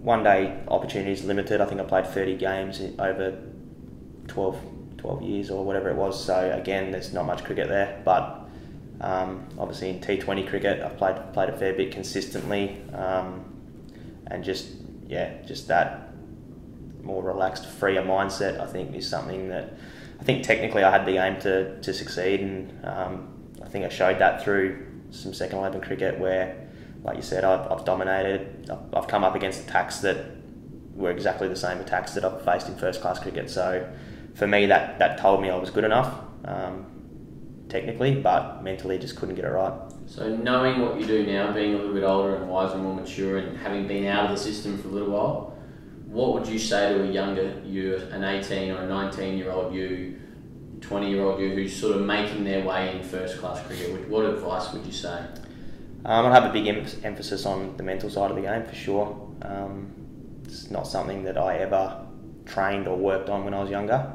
One day opportunities limited. I think I played 30 games over 12 years or whatever it was. So again, there's not much cricket there, but. Obviously in T20 cricket I've played a fair bit consistently, and just that more relaxed, freer mindset, I think, is something that I think technically I had the aim to succeed, and I think I showed that through some second 11 cricket where, like you said, I've dominated. I've come up against attacks that were exactly the same attacks that I've faced in first class cricket, so for me that told me I was good enough, technically, but mentally just couldn't get it right. So knowing what you do now, being a little bit older and wiser and more mature and having been out of the system for a little while, what would you say to a younger you, an 18 or a 19-year-old you, 20-year-old you, who's sort of making their way in first-class cricket? What advice would you say? I'd have a big emphasis on the mental side of the game, for sure. It's not something that I ever trained or worked on when I was younger.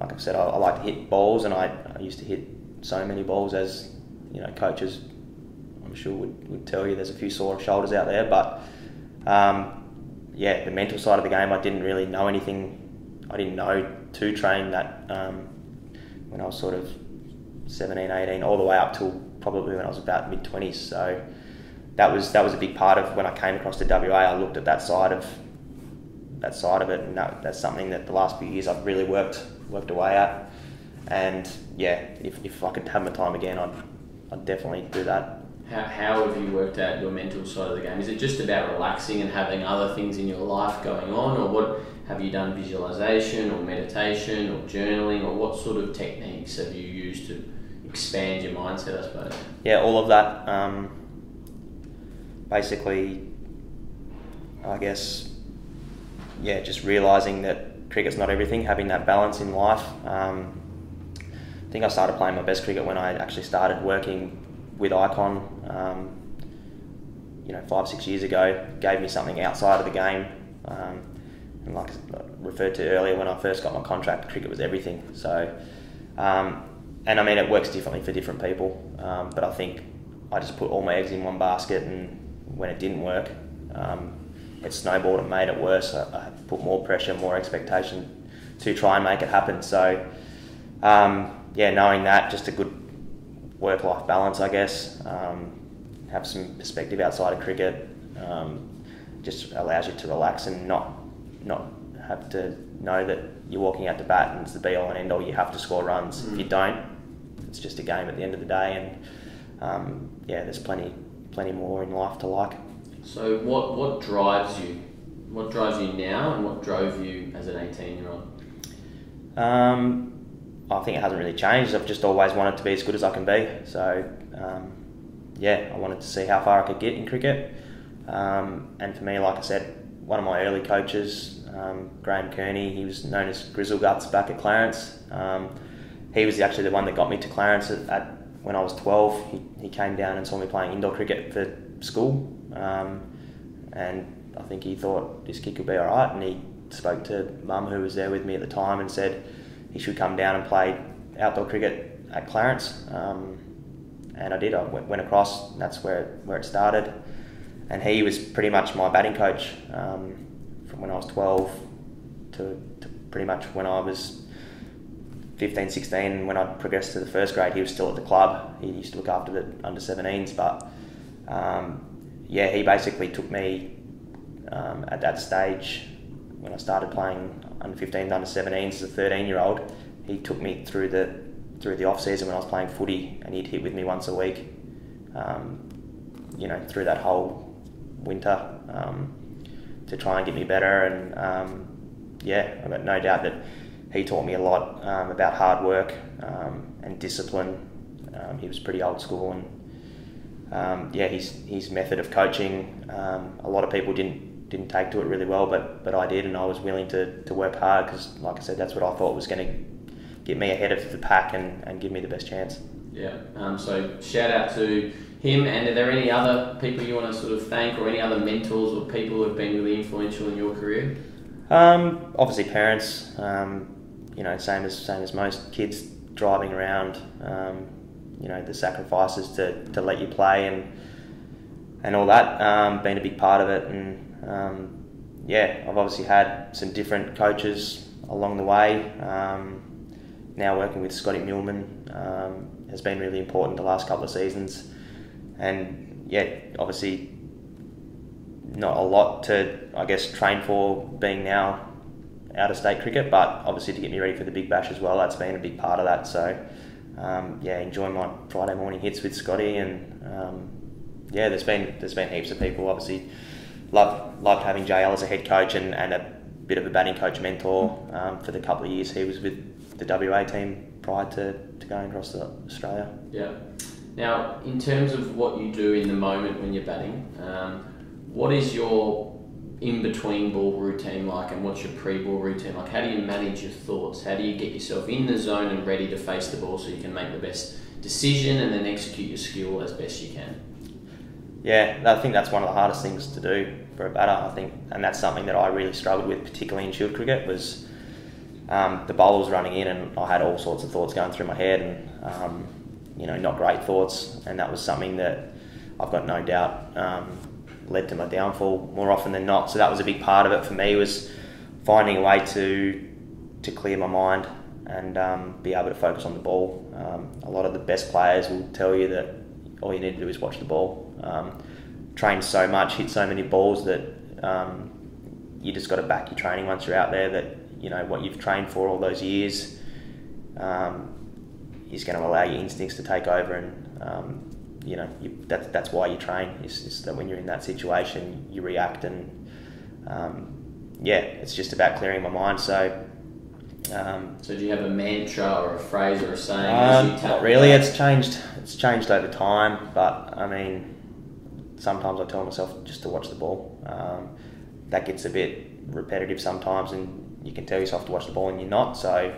Like I've said, I like to hit balls, and I used to hit so many balls, as you know, coaches I'm sure would tell you. There's a few sore shoulders out there, but yeah, the mental side of the game, I didn't really know anything. I didn't know to train that when I was sort of 17, 18, all the way up till probably when I was about mid-20s. So that was a big part of when I came across to WA. I looked at that side of it, and that's something that the last few years I've really worked away at. And yeah, if I could have my time again, I'd definitely do that. How have you worked out your mental side of the game? Is it just about relaxing and having other things in your life going on, or what have you done? Visualization or meditation or journaling, or what sort of techniques have you used to expand your mindset, I suppose? Yeah, all of that. Basically, I guess yeah, just realising that cricket's not everything, having that balance in life. I think I started playing my best cricket when I actually started working with Icon, 5-6 years ago. Gave me something outside of the game. And like I referred to earlier, when I first got my contract, cricket was everything. So, and I mean, it works differently for different people. But I think I just put all my eggs in one basket, and when it didn't work, it snowballed, it made it worse. I put more pressure, more expectation to try and make it happen. So, yeah, knowing that, just a good work-life balance, I guess. Have some perspective outside of cricket. Just allows you to relax and not have to know that you're walking out to bat and it's the be-all and end-all. You have to score runs. If you don't, it's just a game at the end of the day. And yeah, there's plenty more in life to like. So what drives you? What drives you now, and what drove you as an 18-year-old? I think it hasn't really changed. I've just always wanted to be as good as I can be. So yeah, I wanted to see how far I could get in cricket. And for me, like I said, one of my early coaches, Graeme Kearney, he was known as Grizzleguts back at Clarence. He was actually the one that got me to Clarence when I was 12. He came down and saw me playing indoor cricket for school. And I think he thought this kid could be all right. And he spoke to Mum, who was there with me at the time, and said he should come down and play outdoor cricket at Clarence. And I did. I went across, and that's where it started. And he was pretty much my batting coach from when I was 12 to pretty much when I was 15, 16. When I progressed to the first grade, he was still at the club. He used to look after the under-17s. But yeah, he basically took me at that stage when I started playing under-15s, under-17s as a 13-year-old. He took me through the off-season when I was playing footy, and he'd hit with me once a week, through that whole winter to try and get me better. And yeah, I've got no doubt that he taught me a lot about hard work and discipline. He was pretty old school, and yeah, his method of coaching, a lot of people didn't take to it really well, but I did, and I was willing to work hard, because like I said, that's what I thought was going to get me ahead of the pack and give me the best chance. Yeah, so shout out to him. And are there any other people you want to sort of thank, or any other mentors or people who have been really influential in your career? Obviously parents, same as most kids, driving around, the sacrifices to let you play and all that, been a big part of it. And yeah, I've obviously had some different coaches along the way. Now working with Scotty Meuleman has been really important the last couple of seasons. And yeah, obviously not a lot to, I guess, train for, being now out of state cricket, but obviously to get me ready for the Big Bash as well, that's been a big part of that. So yeah, enjoying my Friday morning hits with Scotty. And yeah, there's been heaps of people. Obviously loved having JL as a head coach and a bit of a batting coach mentor for the couple of years he was with the WA team prior to going across to Australia. Yeah. Now, in terms of what you do in the moment when you're batting, what is your in-between ball routine like, and what's your pre-ball routine like? How do you manage your thoughts? How do you get yourself in the zone and ready to face the ball so you can make the best decision and then execute your skill as best you can? Yeah, I think that's one of the hardest things to do for a batter, I think, and that's something that I really struggled with, particularly in Shield cricket, was the bowler was running in and I had all sorts of thoughts going through my head, and not great thoughts, and that was something that I've got no doubt led to my downfall more often than not. So that was a big part of it for me, was finding a way to clear my mind and be able to focus on the ball. A lot of the best players will tell you that all you need to do is watch the ball. Train so much, hit so many balls that you just got to back your training once you're out there, that what you've trained for all those years is going to allow your instincts to take over. And that's why you train, is that when you're in that situation you react. And yeah, it's just about clearing my mind. So so do you have a mantra or a phrase or a saying? Not really. It's changed over time, but I mean, sometimes I tell myself just to watch the ball. That gets a bit repetitive sometimes, and you can tell yourself to watch the ball and you're not. So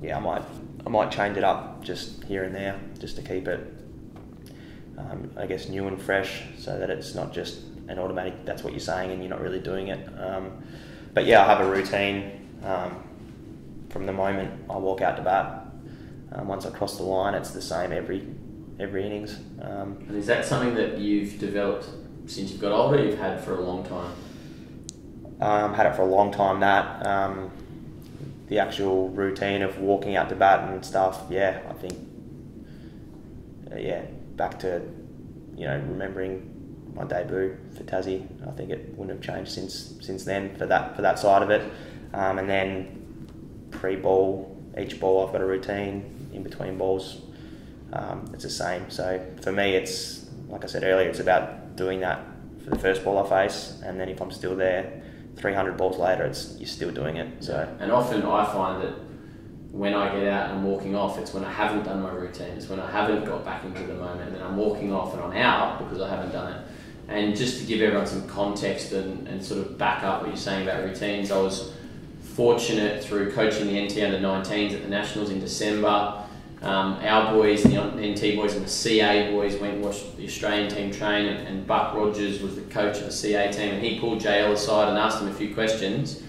yeah, I might change it up just here and there, just to keep it I guess new and fresh, so that it's not just an automatic that's what you're saying and you're not really doing it. But yeah, I have a routine from the moment I walk out to bat. Once I cross the line, it's the same every innings. And is that something that you've developed since you've got older, or you've had for a long time? Had it for a long time, that the actual routine of walking out to bat and stuff. Yeah, I think yeah, back to, you know, remembering my debut for Tassie, I think it wouldn't have changed since then for that side of it. And then pre-ball, each ball I've got a routine. In between balls, it's the same. So for me, it's like I said earlier, it's about doing that for the first ball I face, and then if I'm still there 300 balls later, you're still doing it. So, and often I find that when I get out and I'm walking off, it's when I haven't done my routine, it's when I haven't got back into the moment, and I'm walking off and I'm out because I haven't done it. And just to give everyone some context and sort of back up what you're saying about routines, I was fortunate through coaching the NT under-19s at the Nationals in December. Our boys, the NT boys and the CA boys, went and watched the Australian team train, and Buck Rogers was the coach of the CA team, and he pulled JL aside and asked him a few questions.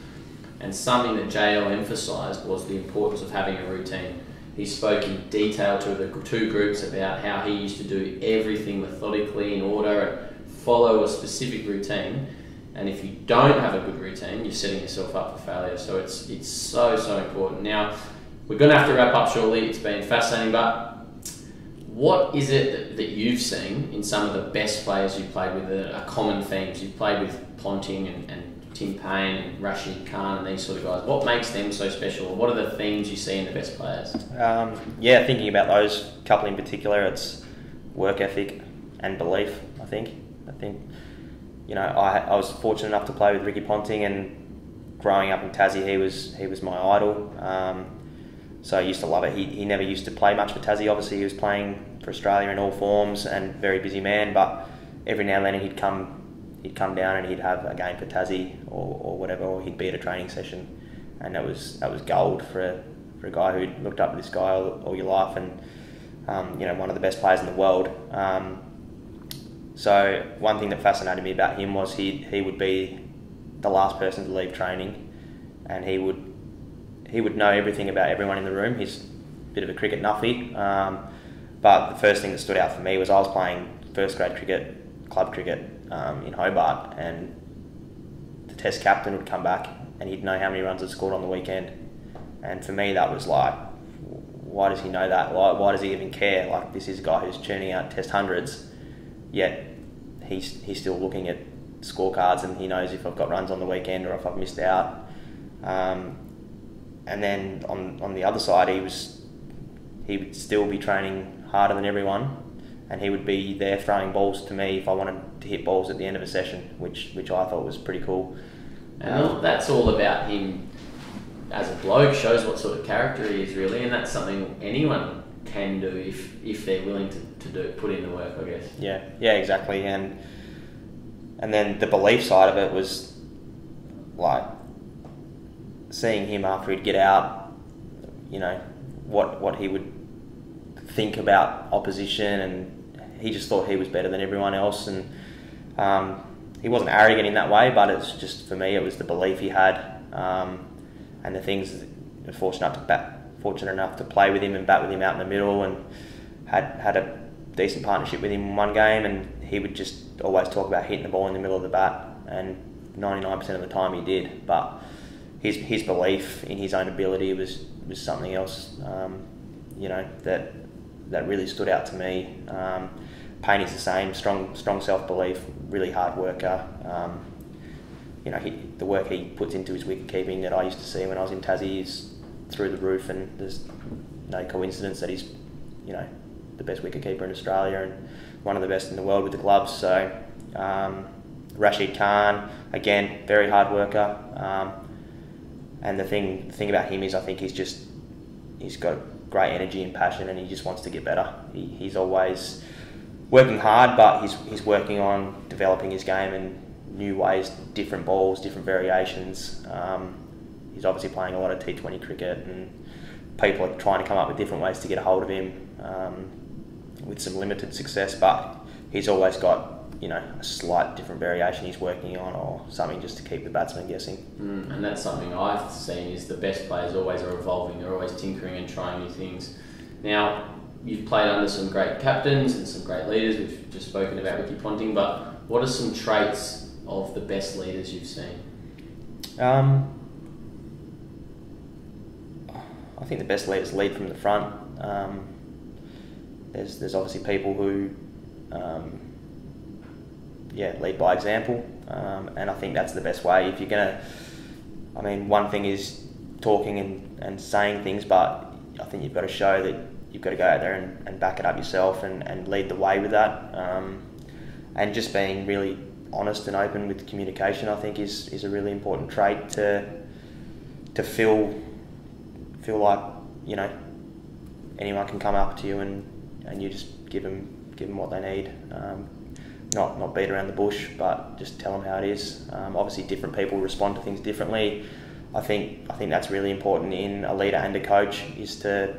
And something that JL emphasised was the importance of having a routine. He spoke in detail to the two groups about how he used to do everything methodically in order and follow a specific routine. And if you don't have a good routine, you're setting yourself up for failure. So it's so, so important. Now, we're going to have to wrap up shortly. It's been fascinating, but what is it that you've seen in some of the best players you've played with that are common themes? You've played with Ponting and Tim Paine and Rashid Khan and these sort of guys. What makes them so special? What are the themes you see in the best players? Yeah, thinking about those couple in particular, it's work ethic and belief, I think. You know, I was fortunate enough to play with Ricky Ponting, and growing up in Tassie, he was my idol. So I used to love it. He never used to play much for Tassie. Obviously, he was playing for Australia in all forms and very busy man. But every now and then he'd come down and he'd have a game for Tassie or whatever, or he'd be at a training session, and that was gold for a guy who looked up to this guy all your life, and you know, one of the best players in the world. So one thing that fascinated me about him was he would be the last person to leave training, and he would know everything about everyone in the room. He's a bit of a cricket nuffy, but the first thing that stood out for me was I was playing first grade cricket, club cricket in Hobart, and the test captain would come back and he'd know how many runs I'd scored on the weekend. And for me, that was like, why does he know that? Why does he even care? Like, this is a guy who's churning out test hundreds, yet he's still looking at scorecards and he knows if I've got runs on the weekend or if I've missed out. And then on the other side, he would still be training harder than everyone, and he would be there throwing balls to me if I wanted to hit balls at the end of a session, which I thought was pretty cool. And that's all about him as a bloke, shows what sort of character he is really, and that's something anyone can do if they're willing to put in the work, I guess. Yeah, exactly. And then the belief side of it was like seeing him after he'd get out, you know, what he would think about opposition, and he just thought he was better than everyone else. And he wasn't arrogant in that way, but it's just, for me, it was the belief he had, and the things that were fortunate enough to play with him and bat with him out in the middle, and had a decent partnership with him in one game, and he would just always talk about hitting the ball in the middle of the bat, and 99% of the time he did, but his belief in his own ability was something else, you know, that really stood out to me. Paine is the same, strong self-belief, really hard worker. You know, the work he puts into his wicket-keeping that I used to see when I was in Tassie is through the roof, and there's no coincidence that he's, you know, the best wicketkeeper in Australia and one of the best in the world with the gloves. So Rashid Khan, again, very hard worker, and the thing about him is I think he's got great energy and passion, and he just wants to get better. He's always working hard, but he's working on developing his game and new ways, different balls, different variations. He's obviously playing a lot of T20 cricket, and people are trying to come up with different ways to get a hold of him, with some limited success, but he's always got, you know, a slight different variation he's working on or something just to keep the batsman guessing. And that's something I've seen, is the best players always are evolving, they're always tinkering and trying new things. Now, you've played under some great captains and some great leaders, we've just spoken about Ricky Ponting, but what are some traits of the best leaders you've seen? I think the best leaders lead from the front. There's obviously people who lead by example, and I think that's the best way. If you're gonna, I mean, one thing is talking and saying things, but I think you've got to show that you've got to go out there and back it up yourself and lead the way with that, and just being really honest and open with communication, I think is a really important trait to feel like, you know, anyone can come up to you and you just give them what they need. Not beat around the bush, but just tell them how it is. Obviously, different people respond to things differently. I think that's really important in a leader and a coach, is to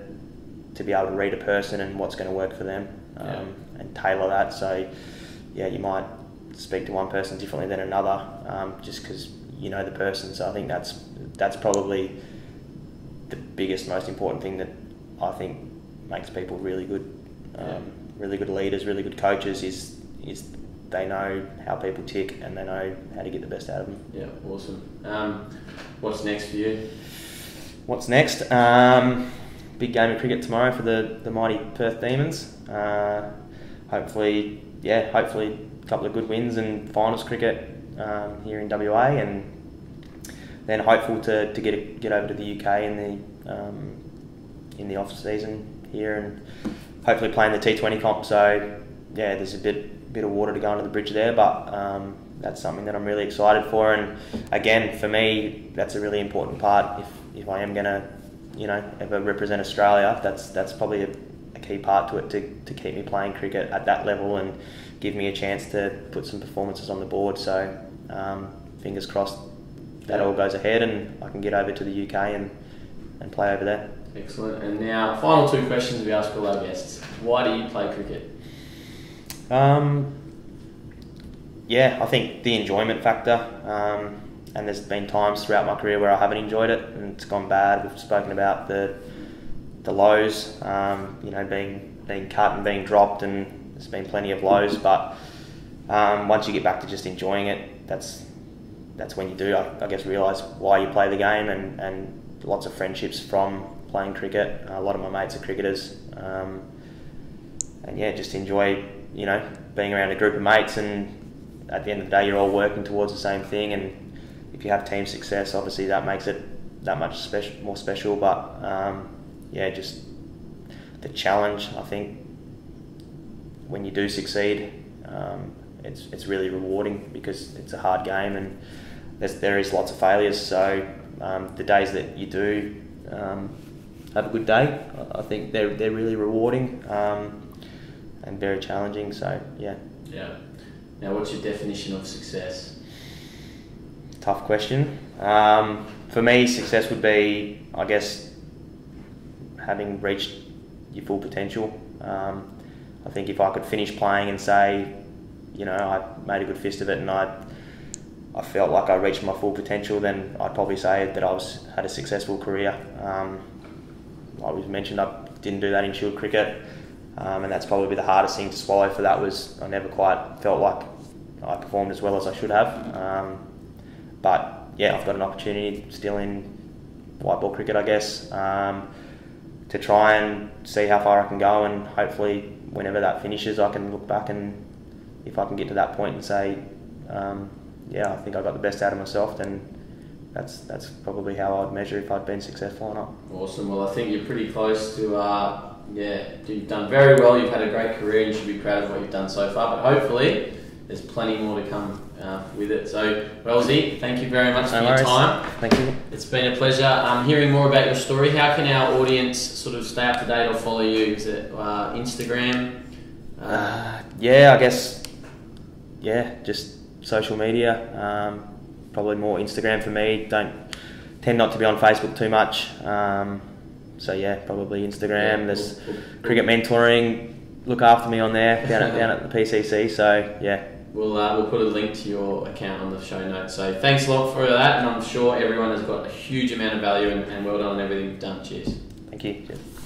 be able to read a person and what's going to work for them, and tailor that. So, yeah, you might speak to one person differently than another, just because you know the person. So I think that's probably the biggest, most important thing that I think makes people really good, really good leaders, really good coaches, is they know how people tick and they know how to get the best out of them. Yeah, awesome. What's next for you? What's next? Big game of cricket tomorrow for the mighty Perth Demons. Hopefully a couple of good wins and finals cricket here in WA, and then hopeful to get over to the UK in the off season here, and hopefully playing the T20 comp. So yeah, there's a bit of water to go under the bridge there, but that's something that I'm really excited for. And again, for me, that's a really important part. If I am gonna, you know, ever represent Australia, that's probably a key part to it, to keep me playing cricket at that level and give me a chance to put some performances on the board. So fingers crossed that all goes ahead and I can get over to the UK and play over there. Excellent. And now, final two questions we ask all our guests. Why do you play cricket? I think the enjoyment factor, and there's been times throughout my career where I haven't enjoyed it and it's gone bad. We've spoken about the lows, you know, being cut and being dropped, and there's been plenty of lows, but once you get back to just enjoying it, that's when you do, I guess, realise why you play the game, and lots of friendships from playing cricket. A lot of my mates are cricketers, and yeah, just enjoy, you know, being around a group of mates, and at the end of the day you're all working towards the same thing, and if you have team success, obviously that makes it that much more special, but just the challenge, I think, when you do succeed, it's really rewarding, because it's a hard game and there is lots of failures, so the days that you do have a good day, I think they're really rewarding, and very challenging, so yeah. Yeah. Now, what's your definition of success? Tough question. For me, success would be, I guess, having reached your full potential. I think if I could finish playing and say, you know, I made a good fist of it and I felt like I reached my full potential, then I'd probably say that I had a successful career. Like we've mentioned, I didn't do that in Shield cricket. And that's probably the hardest thing to swallow for that, was I never quite felt like I performed as well as I should have. But yeah, I've got an opportunity still in white ball cricket, I guess, to try and see how far I can go, and hopefully whenever that finishes I can look back, and if I can get to that point and say, I think I got the best out of myself, then that's probably how I'd measure if I'd been successful or not. Awesome. Well, I think you're pretty close to... you've done very well, you've had a great career, and you should be proud of what you've done so far, but hopefully there's plenty more to come with it. So, Wellsy, thank you very much for your time. Thank you. It's been a pleasure hearing more about your story. How can our audience sort of stay up to date or follow you? Is it Instagram? I guess, just social media, probably more Instagram for me. Tend not to be on Facebook too much. So yeah, probably Instagram. There's Cricket Mentoring. Look after me on there down at the PCC. So yeah, we'll put a link to your account on the show notes. So thanks a lot for that, and I'm sure everyone has got a huge amount of value, and well done on everything you've done. Cheers. Thank you. Cheers.